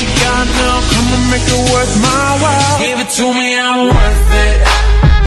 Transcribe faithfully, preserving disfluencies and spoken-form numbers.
you got now, come and make it worth my while. Give it to me, I'm worth it.